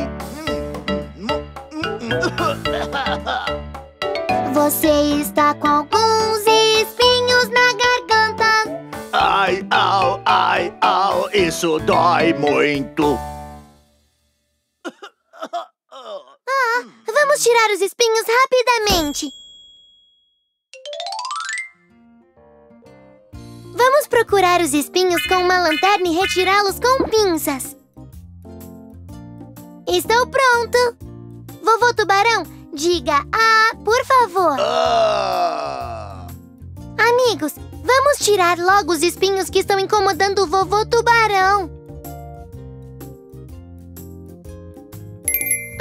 Você está com alguns espinhos na garganta. Ai, au, ai, au, isso dói muito. Ah, vamos tirar os espinhos rapidamente. Vamos procurar os espinhos com uma lanterna e retirá-los com pinças. Estou pronto. Vovô Tubarão, diga ah, por favor. Ah. Amigos, vamos tirar logo os espinhos que estão incomodando o vovô Tubarão.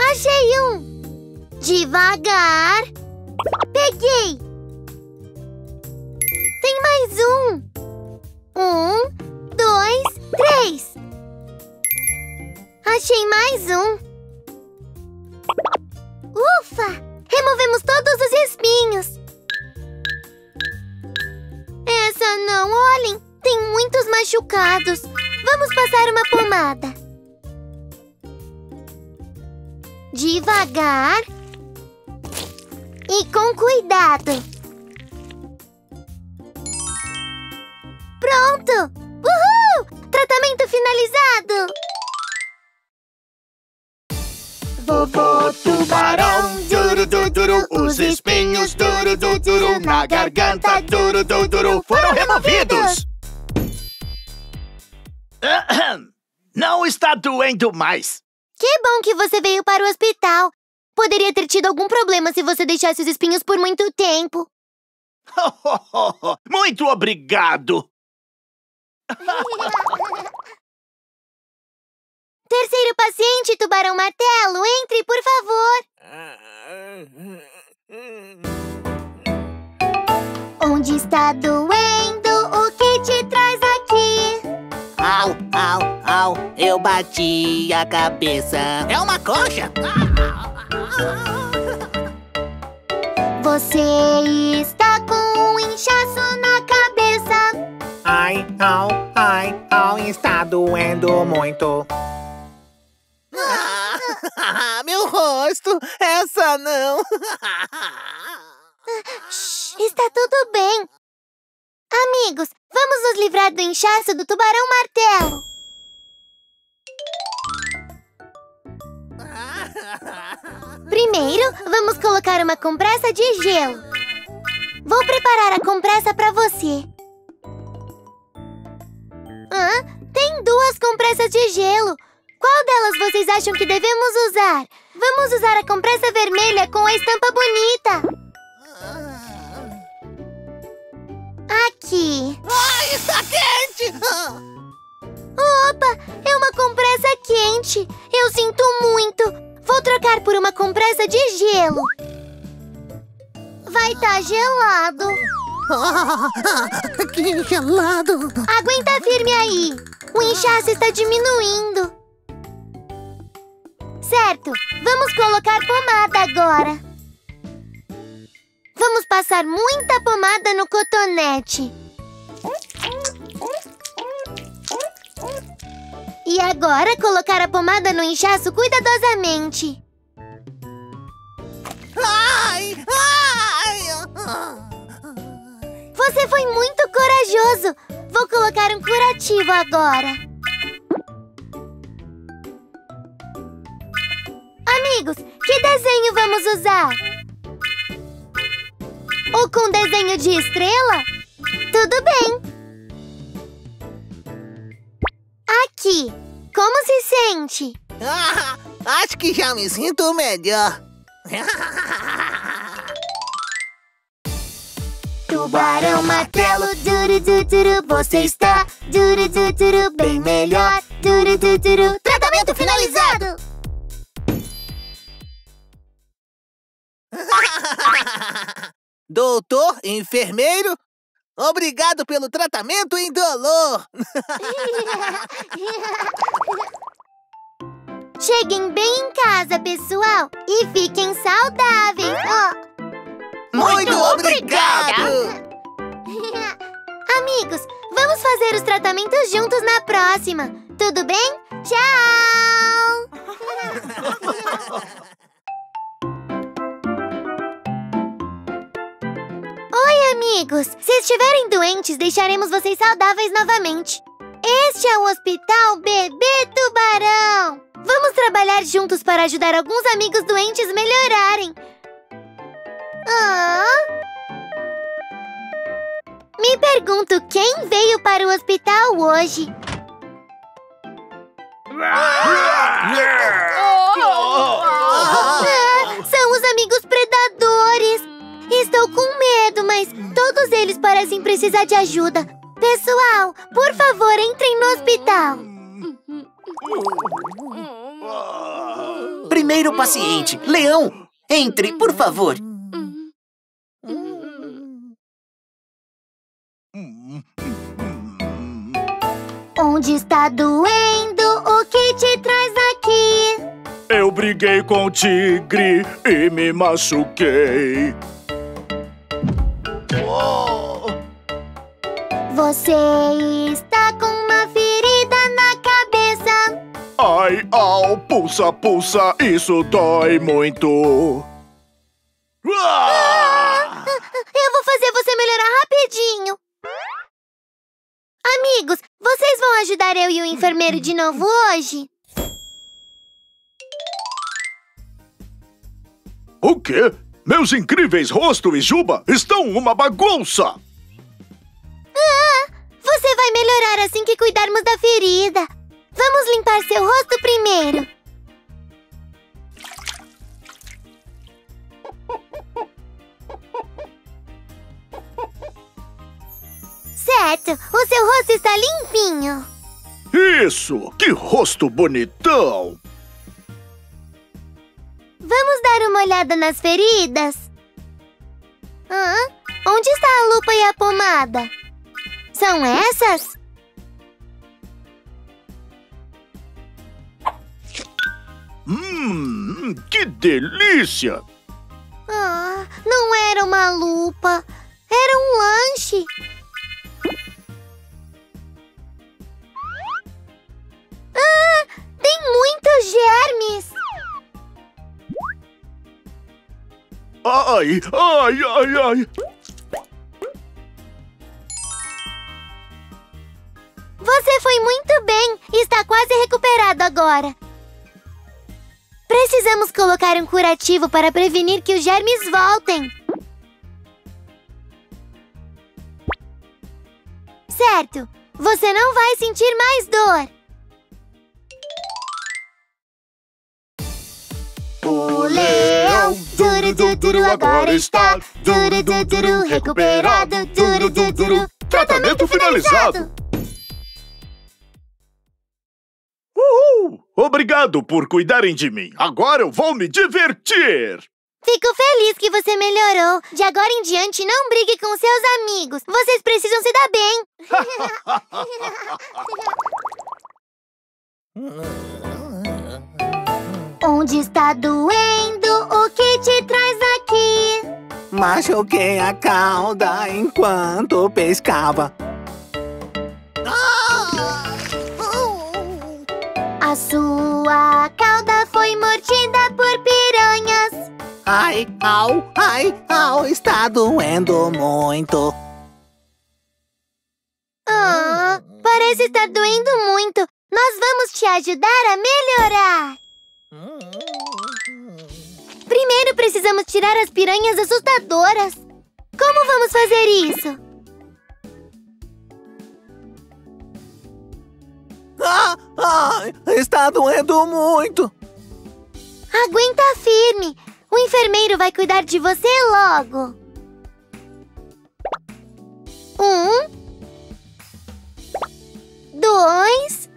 Achei um. Devagar. Peguei. Tem mais um. Um, dois, três. Achei mais um. Ufa! Removemos todos os espinhos! Essa não, olhem! Tem muitos machucados! Vamos passar uma pomada! Devagar! E com cuidado! Pronto! Uhul! Tratamento finalizado! Vovô Tubarão, duru, duru, duru, os espinhos, duru, duru, duru, na garganta, duru, duru, duru, foram removidos! Não está doendo mais! Que bom que você veio para o hospital. Poderia ter tido algum problema se você deixasse os espinhos por muito tempo. Muito obrigado! Terceiro paciente, Tubarão Martelo, entre, por favor. Onde está doendo? O que te traz aqui? Au, au, au, eu bati a cabeça. É uma coxa! Você está com um inchaço na cabeça. Ai, au, ai, au, está doendo muito. Meu rosto! Essa não! Está tudo bem. Amigos, vamos nos livrar do inchaço do Tubarão Martelo. Primeiro, vamos colocar uma compressa de gelo. Vou preparar a compressa para você. Ah, tem duas compressas de gelo. Qual delas vocês acham que devemos usar? Vamos usar a compressa vermelha com a estampa bonita. Aqui. Ai, está quente! Opa, é uma compressa quente. Eu sinto muito. Vou trocar por uma compressa de gelo. Vai estar gelado. Que gelado! Aguenta firme aí. O inchaço está diminuindo. Certo, vamos colocar pomada agora. Vamos passar muita pomada no cotonete. E agora colocar a pomada no inchaço cuidadosamente. Ai, ai. Você foi muito corajoso. Vou colocar um curativo agora. Amigos, que desenho vamos usar? Ou com desenho de estrela? Tudo bem. Aqui, como se sente? Ah, acho que já me sinto melhor. Tubarão Martelo, duru, duru, duru, você está duru, duru, duru, bem melhor. Duru, duru, duru. Tratamento finalizado! Doutor, enfermeiro, obrigado pelo tratamento indolor. Cheguem bem em casa, pessoal, e fiquem saudáveis. Oh. Muito, Muito obrigado. obrigado! Amigos, vamos fazer os tratamentos juntos na próxima. Tudo bem? Tchau! Oi, amigos! Se estiverem doentes, deixaremos vocês saudáveis novamente. Este é o Hospital Bebê Tubarão! Vamos trabalhar juntos para ajudar alguns amigos doentes melhorarem. Oh. Me pergunto quem veio para o hospital hoje. Ah, são os amigos predadores! Estou com medo, mas todos eles parecem precisar de ajuda. Pessoal, por favor, entrem no hospital. Primeiro paciente, Leão, entre, por favor. Onde está doendo? O que te traz aqui? Eu briguei com o tigre e me machuquei. Você está com uma ferida na cabeça. Ai, au, pulsa, pulsa, isso dói muito. Ah, eu vou fazer você melhorar rapidinho. Amigos, vocês vão ajudar eu e o enfermeiro de novo hoje? O quê? Meus incríveis Rosto e Juba estão uma bagunça! Ah, você vai melhorar assim que cuidarmos da ferida. Vamos limpar seu rosto primeiro. certo. O seu rosto está limpinho. Isso! Que rosto bonitão! Vamos dar uma olhada nas feridas? Hã? Onde está a lupa e a pomada? São essas? Hum, que delícia! Ah, não era uma lupa, era um lanche. Ah, tem muitos germes. Ai, ai, ai, ai. Você foi muito bem. Está quase recuperado agora. Precisamos colocar um curativo para prevenir que os germes voltem. Certo, você não vai sentir mais dor. O leão, duru, duru, duru, agora está duru, duru, duru, recuperado, duru, duru, duru, tratamento finalizado. Uhul! Obrigado por cuidarem de mim. Agora eu vou me divertir. Fico feliz que você melhorou. De agora em diante, não brigue com seus amigos. Vocês precisam se dar bem. Onde está doendo? O que te traz aqui? Machuquei a cauda enquanto pescava. A sua cauda foi mordida por piranhas. Ai, au, ai, au, está doendo muito. Ah, oh, parece estar doendo muito. Nós vamos te ajudar a melhorar. Primeiro precisamos tirar as piranhas assustadoras. Como vamos fazer isso? Ah, ah, está doendo muito. Aguenta firme. O enfermeiro vai cuidar de você logo. Um, dois,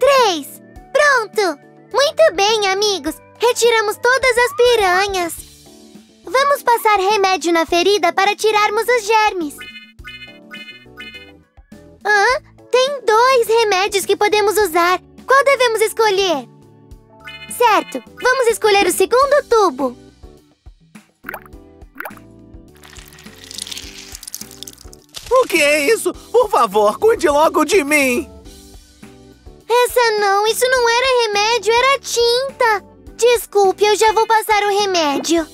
três. Pronto. Muito bem, amigos. Retiramos todas as piranhas. Vamos passar remédio na ferida para tirarmos os germes. Hã? Tem dois remédios que podemos usar. Qual devemos escolher? Certo, vamos escolher o segundo tubo. O que é isso? Por favor, cuide logo de mim. Essa não, isso não era remédio, era tinta. Desculpe, eu já vou passar o remédio.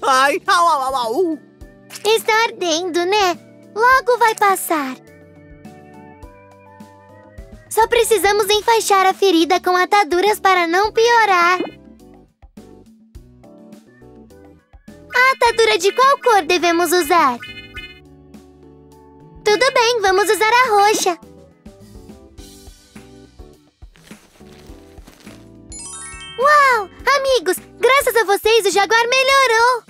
Ai, au, au, au. Está ardendo, né? Logo vai passar. Só precisamos enfaixar a ferida com ataduras para não piorar. A atadura de qual cor devemos usar? Tudo bem, vamos usar a roxa. Uau! Amigos, graças a vocês o jaguar melhorou.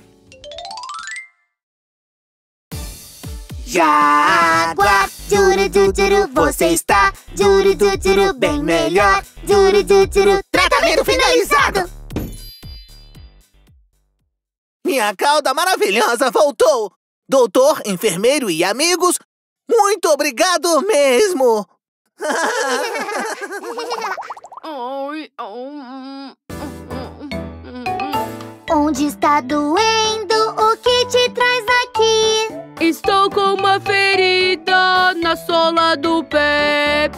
Jaguar, duru, duru, duru, você está duru, duru, duru, bem melhor, duru, duru, duru, tratamento finalizado. Minha cauda maravilhosa voltou. Doutor, enfermeiro e amigos, muito obrigado mesmo. Onde está doendo? O que te traz aqui? Estou com uma ferida na sola do pé.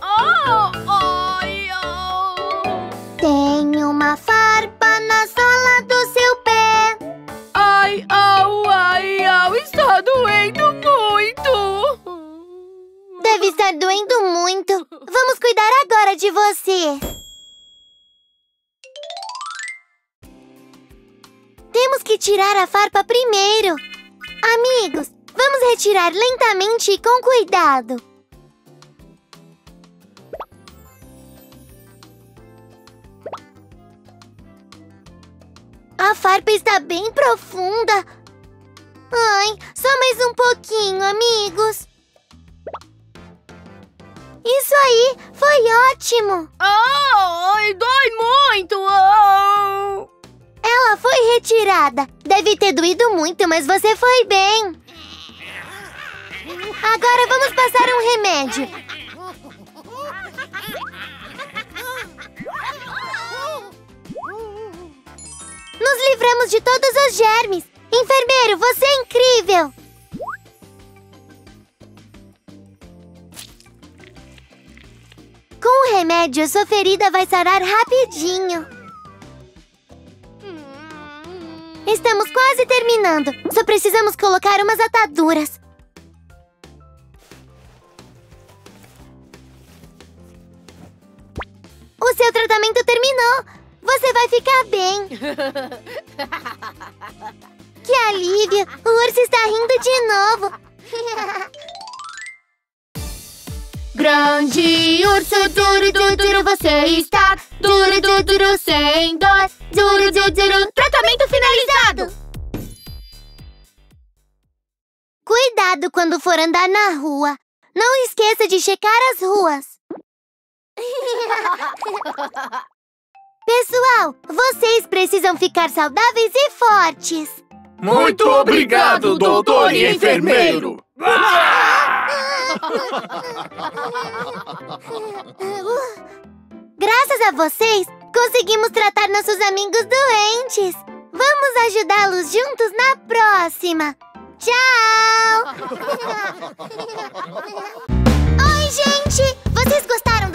Oh, ai, oh. Tem uma farpa na sola do seu pé. Ai, au, ai, au, está doendo muito. Deve estar doendo muito. Vamos cuidar agora de você. Temos que tirar a farpa primeiro. Amigos, vamos retirar lentamente e com cuidado. A farpa está bem profunda. Ai, só mais um pouquinho, amigos. Isso aí, foi ótimo. Ai, dói muito. Oh. Ela foi retirada. Deve ter doído muito, mas você foi bem. Agora vamos passar um remédio. Nos livramos de todos os germes. Enfermeiro, você é incrível! Com o remédio, sua ferida vai sarar rapidinho. Estamos quase terminando. Só precisamos colocar umas ataduras. O seu tratamento terminou. Você vai ficar bem. Que alívio! O urso está rindo de novo. Grande urso, duro, duro, duro, você está duro, duro, duro, sem dó. Duro, duro, duro, tratamento finalizado. Cuidado quando for andar na rua. Não esqueça de checar as ruas. Pessoal, vocês precisam ficar saudáveis e fortes. Muito obrigado, doutor e enfermeiro! Graças a vocês, conseguimos tratar nossos amigos doentes! Vamos ajudá-los juntos na próxima! Tchau! Oi, gente! Vocês gostaram